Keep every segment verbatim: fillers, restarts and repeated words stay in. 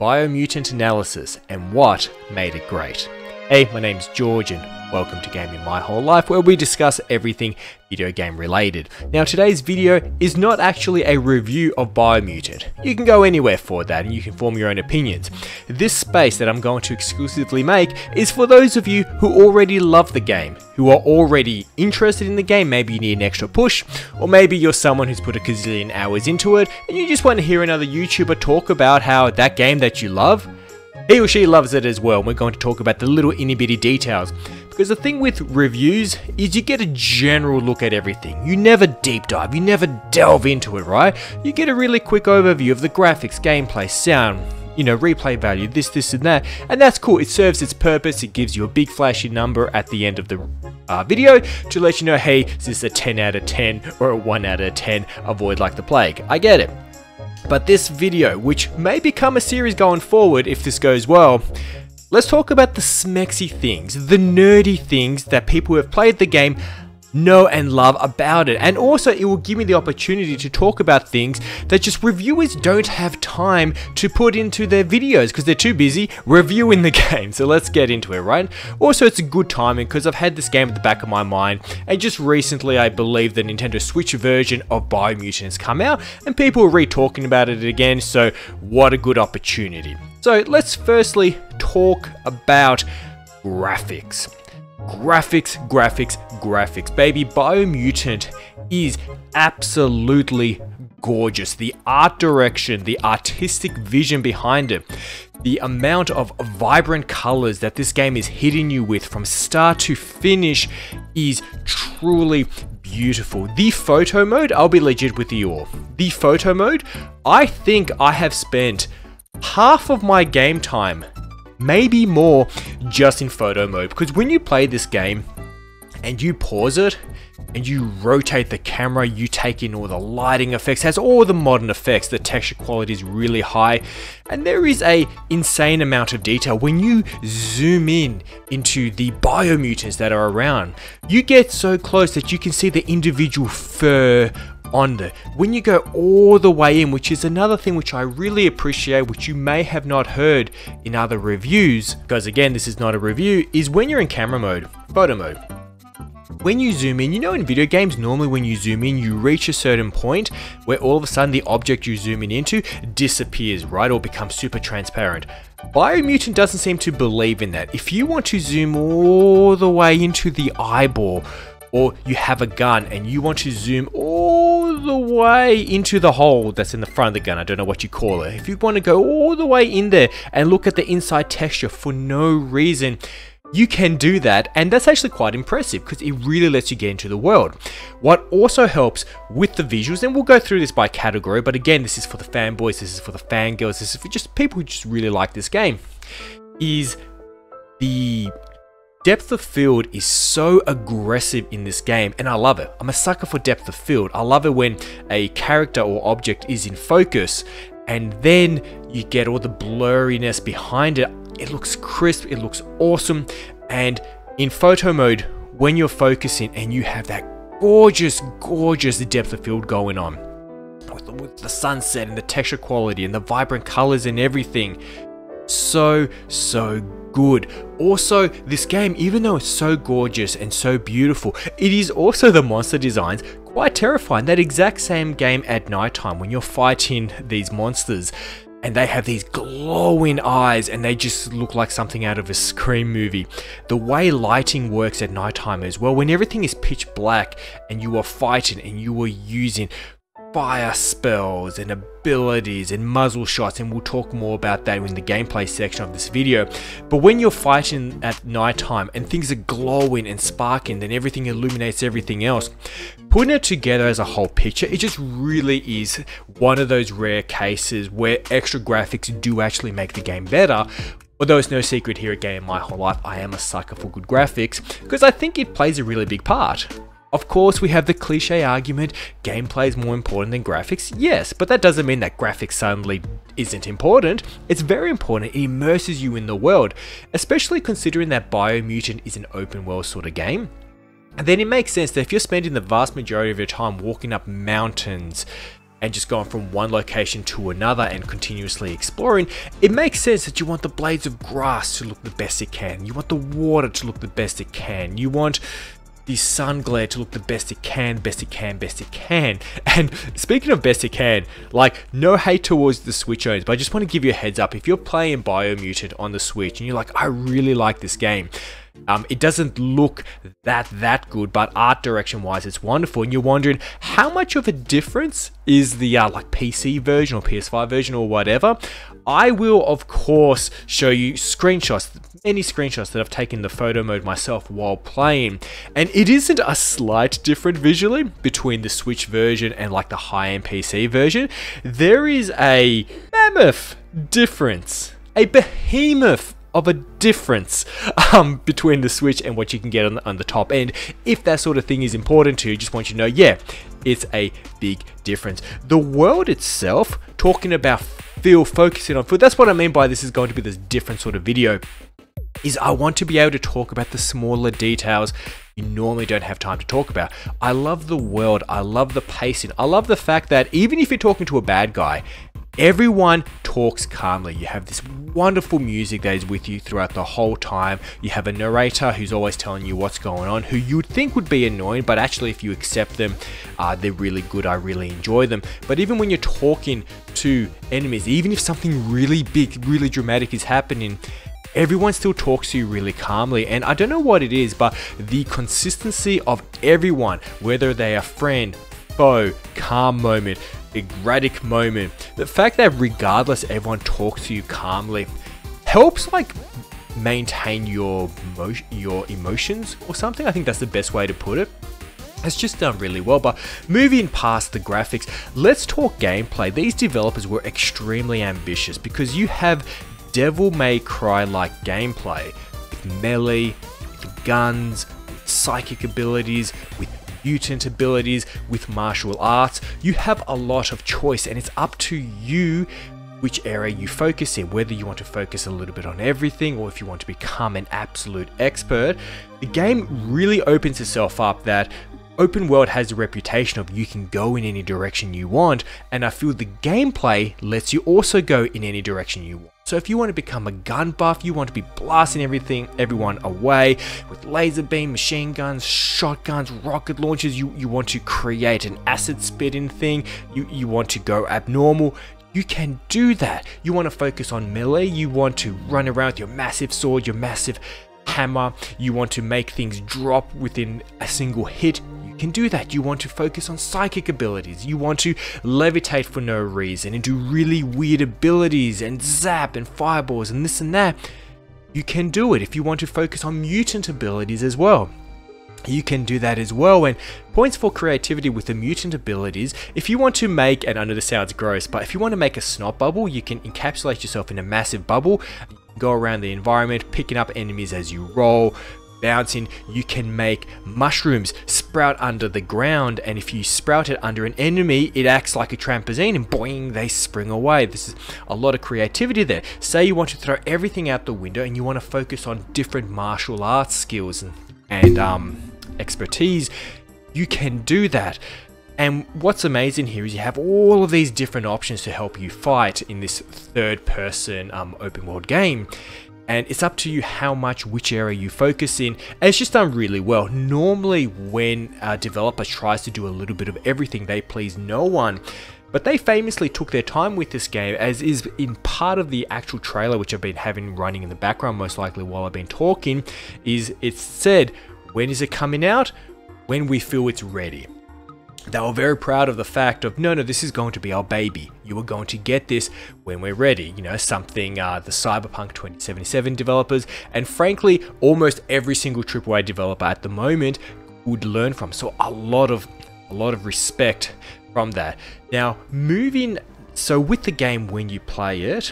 Biomutant analysis and what made it great. Hey, my name's George and welcome to Gaming My Whole Life, where we discuss everything video game related. Now today's video is not actually a review of Biomutant. You can go anywhere for that and you can form your own opinions. This space that I'm going to exclusively make is for those of you who already love the game, who are already interested in the game, maybe you need an extra push, or maybe you're someone who's put a gazillion hours into it and you just want to hear another YouTuber talk about how that game that you love, he or she loves it as well, and we're going to talk about the little itty bitty details. Because the thing with reviews is you get a general look at everything. You never deep dive, you never delve into it, right? You get a really quick overview of the graphics, gameplay, sound, you know, replay value, this, this and that. And that's cool, it serves its purpose, it gives you a big flashy number at the end of the uh, video to let you know, hey, is this a ten out of ten or a one out of ten, avoid like the plague. I get it. But this video, which may become a series going forward if this goes well, let's talk about the smexy things, the nerdy things that people who have played the game know and love about it. And also it will give me the opportunity to talk about things that just reviewers don't have time to put into their videos because they're too busy reviewing the game. So let's get into it, right? Also, it's a good timing because I've had this game at the back of my mind, and just recently I believe the Nintendo Switch version of Biomutant has come out and people are re-talking about it again, so what a good opportunity. So let's firstly talk about graphics. Graphics, graphics, graphics. Baby, Biomutant is absolutely gorgeous. The art direction, the artistic vision behind it, the amount of vibrant colors that this game is hitting you with from start to finish is truly beautiful. The photo mode, I'll be legit with you all. The photo mode, I think I have spent half of my game time, maybe more, just in photo mode, because when you play this game and you pause it and you rotate the camera, you take in all the lighting effects, has all the modern effects, the texture quality is really high, and there is a insane amount of detail. When you zoom in into the biomutants that are around, you get so close that you can see the individual fur on there. When you go all the way in, which is another thing which I really appreciate, which you may have not heard in other reviews, because again, this is not a review, is when you're in camera mode, photo mode. When you zoom in, you know in video games, normally when you zoom in, you reach a certain point where all of a sudden the object you're zooming into disappears, right? Or becomes super transparent. Biomutant doesn't seem to believe in that. If you want to zoom all the way into the eyeball, or you have a gun and you want to zoom all the way into the hole that's in the front of the gun, I don't know what you call it. If you want to go all the way in there and look at the inside texture for no reason, you can do that, and that's actually quite impressive because it really lets you get into the world. What also helps with the visuals, and we'll go through this by category, but again, this is for the fanboys, this is for the fangirls, this is for just people who just really like this game, is the depth of field is so aggressive in this game, and I love it. I'm a sucker for depth of field. I love it when a character or object is in focus and then you get all the blurriness behind it. It looks crisp, it looks awesome. And in photo mode, when you're focusing and you have that gorgeous, gorgeous depth of field going on with the, with the sunset and the texture quality and the vibrant colors and everything, so, so good. Good. Also, this game, even though it's so gorgeous and so beautiful, it is also, the monster designs, quite terrifying. That exact same game at nighttime when you're fighting these monsters and they have these glowing eyes and they just look like something out of a Scream movie. The way lighting works at nighttime as well, when everything is pitch black and you are fighting and you are using fire spells and abilities and muzzle shots, and we'll talk more about that in the gameplay section of this video. But when you're fighting at nighttime and things are glowing and sparking, then everything illuminates everything else. Putting it together as a whole picture, it just really is one of those rare cases where extra graphics do actually make the game better. Although it's no secret here at Gaming My Whole Life, I am a sucker for good graphics because I think it plays a really big part. Of course, we have the cliche argument, gameplay is more important than graphics. Yes, but that doesn't mean that graphics suddenly isn't important. It's very important. It immerses you in the world, especially considering that Biomutant is an open world sort of game. And then it makes sense that if you're spending the vast majority of your time walking up mountains, and just going from one location to another and continuously exploring, it makes sense that you want the blades of grass to look the best it can. You want the water to look the best it can. You want the sun glare to look the best it can, best it can, best it can. And speaking of best it can, like, no hate towards the Switch owners, but I just want to give you a heads up. If you're playing Biomutant on the Switch and you're like, I really like this game. Um, it doesn't look that that good, but art direction wise it's wonderful, and you're wondering how much of a difference is the uh, like P C version or P S five version or whatever. I will of course show you screenshots, many screenshots that I've taken the photo mode myself while playing, and it isn't a slight different visually between the Switch version and like the high-end P C version. There is a mammoth difference, a behemoth of a difference um, between the Switch and what you can get on the, on the top end. If that sort of thing is important to you, just want you to know, yeah, it's a big difference. The world itself, talking about feel, focusing on food, that's what I mean by this is going to be this different sort of video, is I want to be able to talk about the smaller details you normally don't have time to talk about. I love the world, I love the pacing, I love the fact that even if you're talking to a bad guy, everyone talks calmly. You have this wonderful music that is with you throughout the whole time. You have a narrator who's always telling you what's going on, who you would think would be annoying, but actually if you accept them, uh, they're really good. I really enjoy them. But even when you're talking to enemies, even if something really big, really dramatic is happening, everyone still talks to you really calmly. And I don't know what it is, but the consistency of everyone, whether they are friend, foe, calm moment, erratic moment, the fact that regardless everyone talks to you calmly helps like maintain your emotion, your emotions or something. I think that's the best way to put it. It's just done really well. But moving past the graphics, let's talk gameplay. These developers were extremely ambitious because you have Devil May Cry like gameplay with melee, with guns, with psychic abilities, with mutant abilities, with martial arts. You have a lot of choice, and it's up to you which area you focus in, whether you want to focus a little bit on everything or if you want to become an absolute expert. The game really opens itself up. That open world has a reputation of you can go in any direction you want, and I feel the gameplay lets you also go in any direction you want. So if you want to become a gun buff, you want to be blasting everything, everyone away with laser beam, machine guns, shotguns, rocket launchers, you, you want to create an acid spitting thing, you, you want to go abnormal, you can do that. You want to focus on melee, you want to run around with your massive sword, your massive hammer, you want to make things drop within a single hit, can do that. You want to focus on psychic abilities, you want to levitate for no reason and do really weird abilities and zap and fireballs and this and that, you can do it. If you want to focus on mutant abilities as well, you can do that as well. And points for creativity with the mutant abilities, if you want to make, and I know this sounds gross, but if you want to make a snot bubble, you can encapsulate yourself in a massive bubble, go around the environment picking up enemies as you roll, bouncing. You can make mushrooms sprout under the ground, and if you sprout it under an enemy, it acts like a trampoline and boing, they spring away. This is a lot of creativity there. Say you want to throw everything out the window and you want to focus on different martial arts skills and, and um, expertise, you can do that. And what's amazing here is you have all of these different options to help you fight in this third person um, open world game. And it's up to you how much, which area you focus in. And it's just done really well. Normally when a developer tries to do a little bit of everything, they please no one. But they famously took their time with this game, as is in part of the actual trailer, which I've been having running in the background most likely while I've been talking, is it said, when is it coming out? When we feel it's ready. They were very proud of the fact of, no, no, this is going to be our baby. You are going to get this when we're ready. You know, something uh, the Cyberpunk twenty seventy-seven developers, and frankly, almost every single triple A developer at the moment would learn from. So a lot of, a lot of respect from that. Now, moving, so with the game when you play it,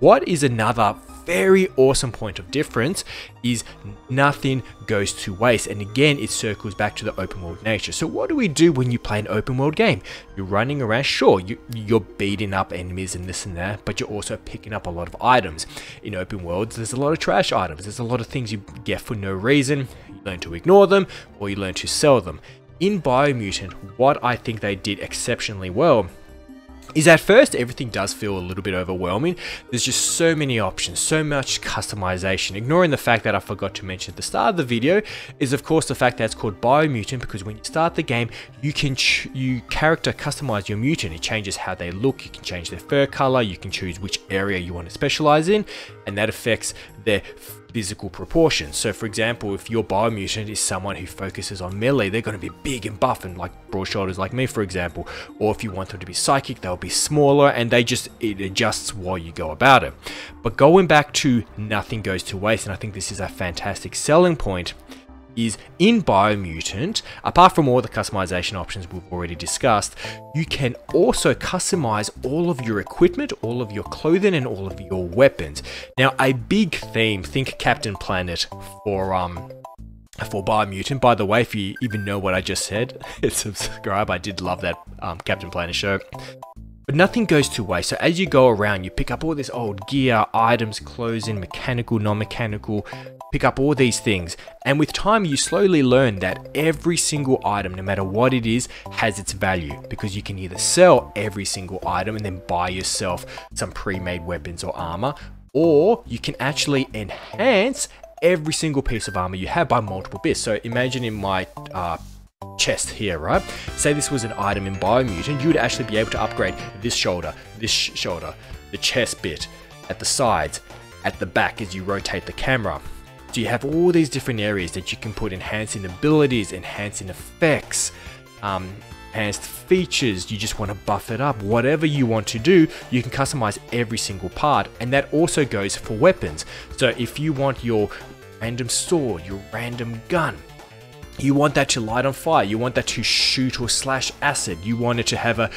what is another very awesome point of difference is nothing goes to waste. And again, it circles back to the open world nature. So what do we do when you play an open world game? You're running around, sure, you, you're beating up enemies and this and that, but you're also picking up a lot of items. In open worlds, there's a lot of trash items. There's a lot of things you get for no reason. You learn to ignore them, or you learn to sell them. In Biomutant, what I think they did exceptionally well is at first everything does feel a little bit overwhelming. There's just so many options, so much customization, ignoring the fact that I forgot to mention at the start of the video is of course the fact that it's called Biomutant, because when you start the game you can ch you character customize your mutant. It changes how they look, you can change their fur color, you can choose which area you want to specialize in, and that affects their physical proportions. So for example, if your Biomutant is someone who focuses on melee, they're going to be big and buff and like broad shoulders like me, for example. Or if you want them to be psychic, they'll be smaller, and they just, it adjusts while you go about it. But going back to nothing goes to waste, and I think this is a fantastic selling point, is in Biomutant, apart from all the customization options we've already discussed, you can also customize all of your equipment, all of your clothing, and all of your weapons. Now, a big theme, think Captain Planet for um for Biomutant. By the way, if you even know what I just said, hit subscribe. I did love that um, Captain Planet show. But nothing goes to waste. So as you go around, you pick up all this old gear, items, clothing, mechanical, non-mechanical, pick up all these things. And with time, you slowly learn that every single item, no matter what it is, has its value, because you can either sell every single item and then buy yourself some pre-made weapons or armor, or you can actually enhance every single piece of armor you have by multiple bits. So imagine in my uh, chest here, right? Say this was an item in Biomutant, you would actually be able to upgrade this shoulder, this sh shoulder, the chest bit, at the sides, at the back as you rotate the camera. So you have all these different areas that you can put enhancing abilities, enhancing effects, um, enhanced features. You just want to buff it up. Whatever you want to do, you can customize every single part, and that also goes for weapons. So if you want your random sword, your random gun, you want that to light on fire, you want that to shoot or slash acid, you want it to have a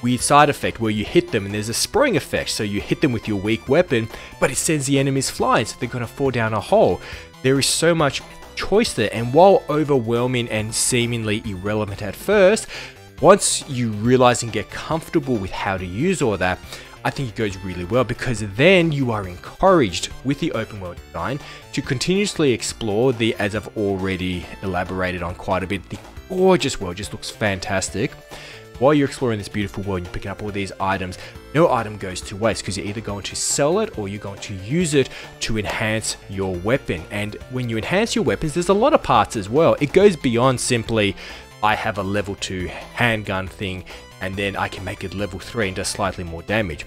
weird side effect where you hit them and there's a spraying effect, so you hit them with your weak weapon but it sends the enemies flying, so they're going to fall down a hole. There is so much choice there, and while overwhelming and seemingly irrelevant at first, once you realize and get comfortable with how to use all that, I think it goes really well, because then you are encouraged with the open world design to continuously explore the, as I've already elaborated on quite a bit, the gorgeous world just looks fantastic. While you're exploring this beautiful world and you're picking up all these items, no item goes to waste, because you're either going to sell it or you're going to use it to enhance your weapon. And when you enhance your weapons, there's a lot of parts as well. It goes beyond simply, I have a level two handgun thing and then I can make it level three and does slightly more damage.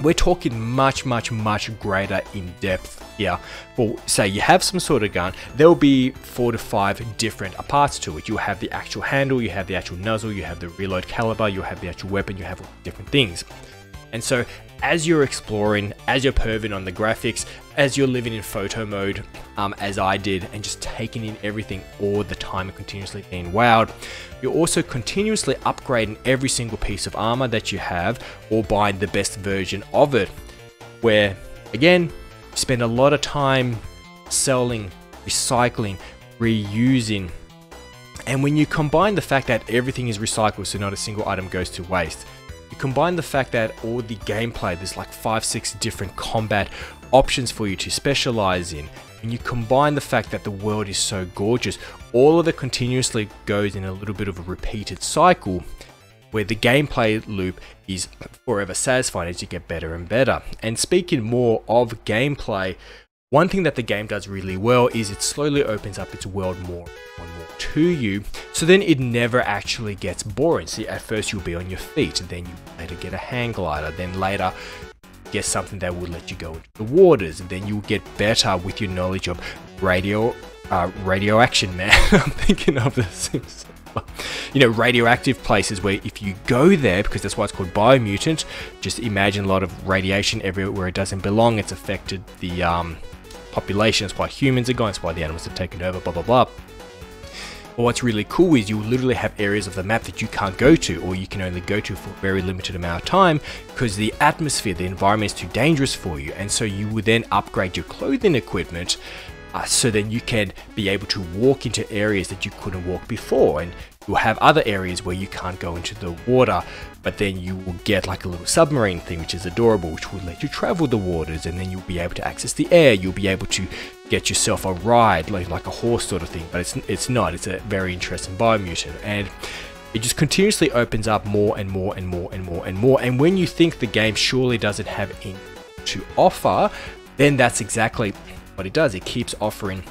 We're talking much, much, much greater in depth here. For say you have some sort of gun, there'll be four to five different parts to it. You'll have the actual handle, you have the actual nozzle, you have the reload caliber, you'll have the actual weapon, you have all different things. And so as you're exploring, as you're perving on the graphics, as you're living in photo mode, um, as I did, and just taking in everything all the time and continuously being wowed, you're also continuously upgrading every single piece of armor that you have or buying the best version of it, where, again, you spend a lot of time selling, recycling, reusing. And when you combine the fact that everything is recycled, so not a single item goes to waste, you combine the fact that all the gameplay, there's like five, six different combat options for you to specialize in, and you combine the fact that the world is so gorgeous, all of it continuously goes in a little bit of a repeated cycle where the gameplay loop is forever satisfying as you get better and better. And speaking more of gameplay, one thing that the game does really well is it slowly opens up its world more and more to you, so then it never actually gets boring. See, at first you'll be on your feet, and then you later get a hang glider, then later get something that will let you go into the waters, and then you'll get better with your knowledge of radio, uh, radio action, man. I'm thinking of this. You know, radioactive places where if you go there, because that's why it's called Biomutant, just imagine a lot of radiation everywhere it doesn't belong. It's affected the um, population, it's why humans are gone, it's why the animals have taken over, blah blah blah. But what's really cool is you literally have areas of the map that you can't go to, or you can only go to for a very limited amount of time, because the atmosphere, the environment is too dangerous for you. And so you would then upgrade your clothing equipment uh, so then you can be able to walk into areas that you couldn't walk before, and you'll have other areas where you can't go into the water, but then you will get like a little submarine thing, which is adorable, which will let you travel the waters, and then you'll be able to access the air, you'll be able to get yourself a ride, like, like a horse sort of thing, but it's, it's not, it's a very interesting Biomutant. And it just continuously opens up more and more and more and more and more. And when you think the game surely doesn't have anything to offer, then that's exactly what it does. It keeps offering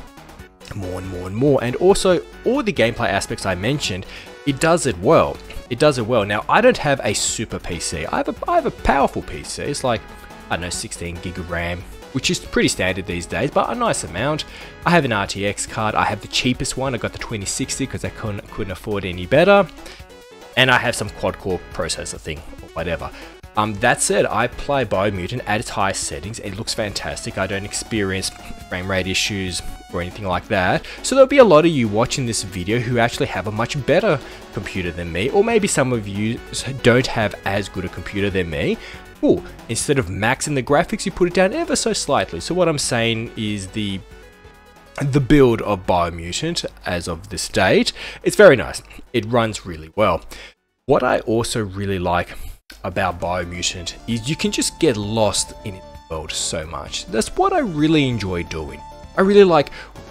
more and more and more. And also all the gameplay aspects I mentioned, it does it well. It does it well. Now, I don't have a super P C. I have a, I have a powerful P C. It's like, I don't know, sixteen gig of RAM, which is pretty standard these days, but a nice amount. I have an R T X card. I have the cheapest one. I got the twenty sixty because I couldn't, couldn't afford any better. And I have some quad-core processor thing or whatever. Um, that said, I play Biomutant at its highest settings. It looks fantastic. I don't experience frame rate issues or anything like that. So there'll be a lot of you watching this video who actually have a much better computer than me, or maybe some of you don't have as good a computer than me. Ooh, instead of maxing the graphics, you put it down ever so slightly. So what I'm saying is the the build of Biomutant as of this date, it's very nice. It runs really well. What I also really like about Biomutant is you can just get lost in its world so much. That's what I really enjoy doing. I really like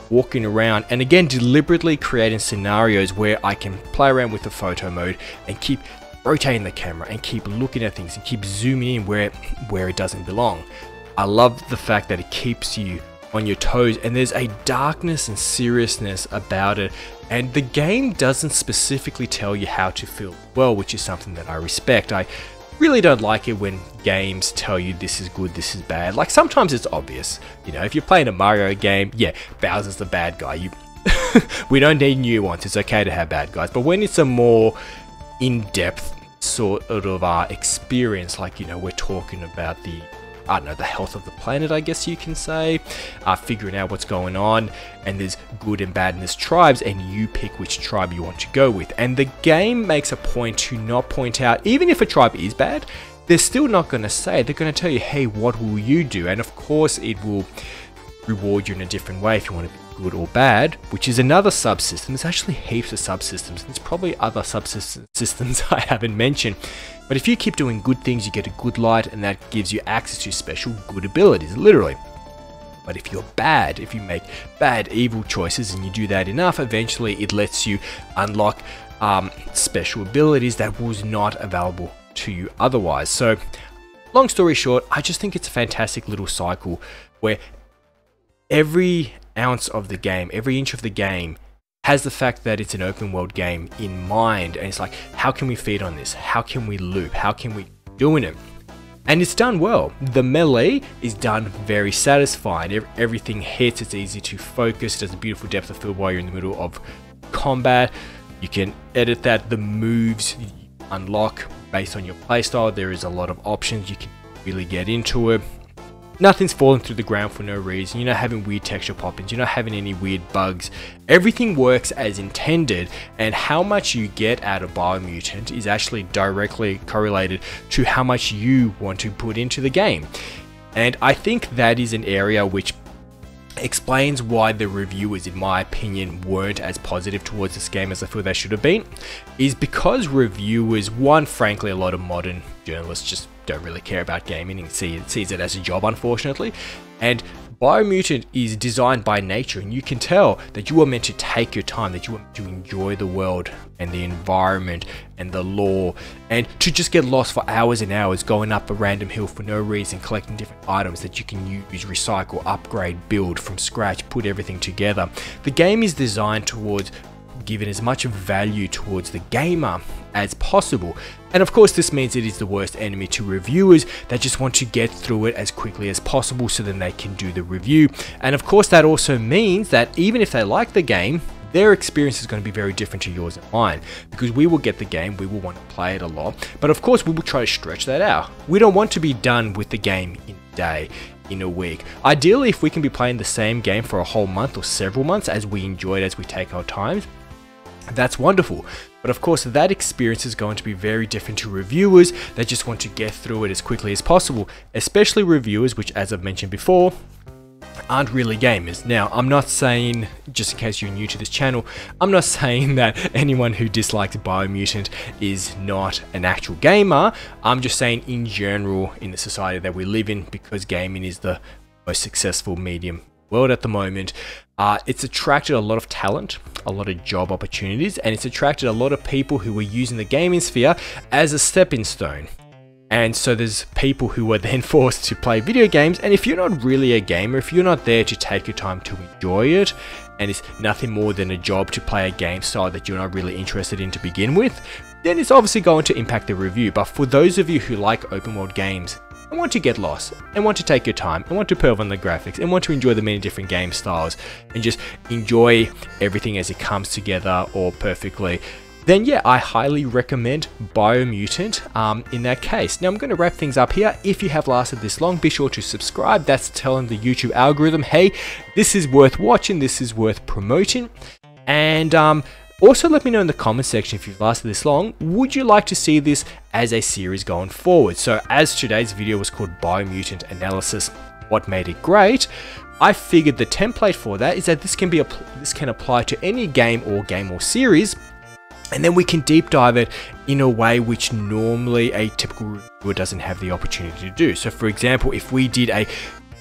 walking around and, again, deliberately creating scenarios where I can play around with the photo mode and keep rotating the camera and keep looking at things and keep zooming in where where it doesn't belong. I love the fact that it keeps you on your toes, and there's a darkness and seriousness about it, and the game doesn't specifically tell you how to feel well, which is something that I respect. I really don't like it when games tell you this is good, this is bad. Like, sometimes it's obvious, you know, if you're playing a Mario game, yeah, Bowser's the bad guy. You we don't need nuance. It's okay to have bad guys. But when it's a more in-depth sort of uh, experience, like, you know, we're talking about the, I don't know, the health of the planet, I guess you can say, uh, figuring out what's going on, and there's good and badness tribes, and you pick which tribe you want to go with. And the game makes a point to not point out, even if a tribe is bad, they're still not going to say it. They're going to tell you, hey, what will you do? And of course, it will reward you in a different way if you want to be good or bad, which is another subsystem. There's actually heaps of subsystems. There's probably other subsystems I haven't mentioned. But if you keep doing good things, you get a good light, and that gives you access to special good abilities, literally. But if you're bad, if you make bad, evil choices, and you do that enough, eventually it lets you unlock um, special abilities that was not available to you otherwise. So, long story short, I just think it's a fantastic little cycle where every ounce of the game, every inch of the game has the fact that it's an open world game in mind, and it's like, how can we feed on this? How can we loop? How can we do in it? And it's done well. The melee is done very satisfying. Everything hits, it's easy to focus, it has a beautiful depth of field while you're in the middle of combat. You can edit that, the moves you unlock based on your playstyle. There is a lot of options, you can really get into it. Nothing's falling through the ground for no reason. You're not having weird texture pop-ins. You're not having any weird bugs. Everything works as intended, and how much you get out of Biomutant is actually directly correlated to how much you want to put into the game. And I think that is an area which explains why the reviewers, in my opinion, weren't as positive towards this game as I feel they should have been, is because reviewers, one, frankly, a lot of modern journalists just don't really care about gaming and see it, sees it as a job, unfortunately. And Biomutant is designed by nature, and you can tell that you are meant to take your time, that you want to enjoy the world and the environment and the lore, and to just get lost for hours and hours going up a random hill for no reason, collecting different items that you can use, recycle, upgrade, build from scratch, put everything together. The game is designed towards giving as much value towards the gamer as possible. And of course, this means it is the worst enemy to reviewers that just want to get through it as quickly as possible so then they can do the review. And of course, that also means that even if they like the game, their experience is going to be very different to yours and mine, because we will get the game, we will want to play it a lot, but of course, we will try to stretch that out. We don't want to be done with the game in a day, in a week. Ideally, if we can be playing the same game for a whole month or several months as we enjoy it, as we take our time, that's wonderful. But of course, that experience is going to be very different to reviewers that just want to get through it as quickly as possible, especially reviewers which, as I've mentioned before, aren't really gamers. Now, I'm not saying, just in case you're new to this channel, I'm not saying that anyone who dislikes Biomutant is not an actual gamer. I'm just saying in general, in the society that we live in, because gaming is the most successful medium in the world at the moment, Uh, it's attracted a lot of talent, a lot of job opportunities, and it's attracted a lot of people who were using the gaming sphere as a stepping stone. And so there's people who were then forced to play video games, and if you're not really a gamer, if you're not there to take your time to enjoy it, and it's nothing more than a job to play a game style that you're not really interested in to begin with, then it's obviously going to impact the review. But for those of you who like open world games, and want to get lost, and want to take your time, and want to perv on the graphics, and want to enjoy the many different game styles, and just enjoy everything as it comes together or perfectly, then yeah, I highly recommend Biomutant um, in that case. Now I'm going to wrap things up here. If you have lasted this long, be sure to subscribe. That's telling the YouTube algorithm, hey, this is worth watching, this is worth promoting. And um, also let me know in the comment section, if you've lasted this long, would you like to see this as a series going forward? So as today's video was called Biomutant Analysis, what made it great? I figured the template for that is that this can be this can apply to any game or game or series. And then we can deep dive it in a way which normally a typical reviewer doesn't have the opportunity to do. So for example, if we did a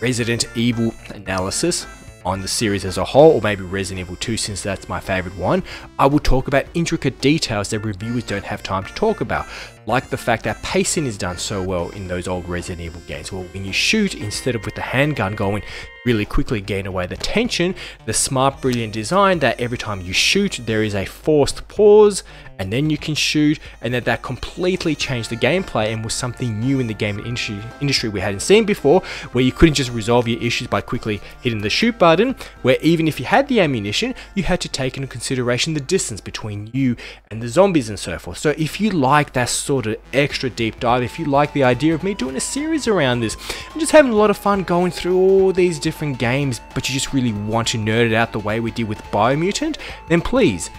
Resident Evil analysis on the series as a whole, or maybe Resident Evil two, since that's my favorite one, I will talk about intricate details that reviewers don't have time to talk about, like the fact that pacing is done so well in those old Resident Evil games. Well, when you shoot, instead of with the handgun going really quickly, gain away the tension, the smart, brilliant design that every time you shoot, there is a forced pause, and then you can shoot, and that that completely changed the gameplay and was something new in the gaming industry, industry we hadn't seen before, where you couldn't just resolve your issues by quickly hitting the shoot button, where even if you had the ammunition, you had to take into consideration the distance between you and the zombies and so forth. So if you like that sort an extra deep dive, if you like the idea of me doing a series around this and just having a lot of fun going through all these different games, but you just really want to nerd it out the way we did with Biomutant, then please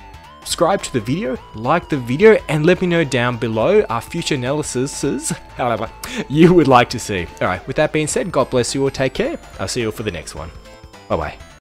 subscribe to the video, like the video, and let me know down below our future analyses however you would like to see. All right, with that being said, God bless you all, take care, I'll see you all for the next one. Bye bye.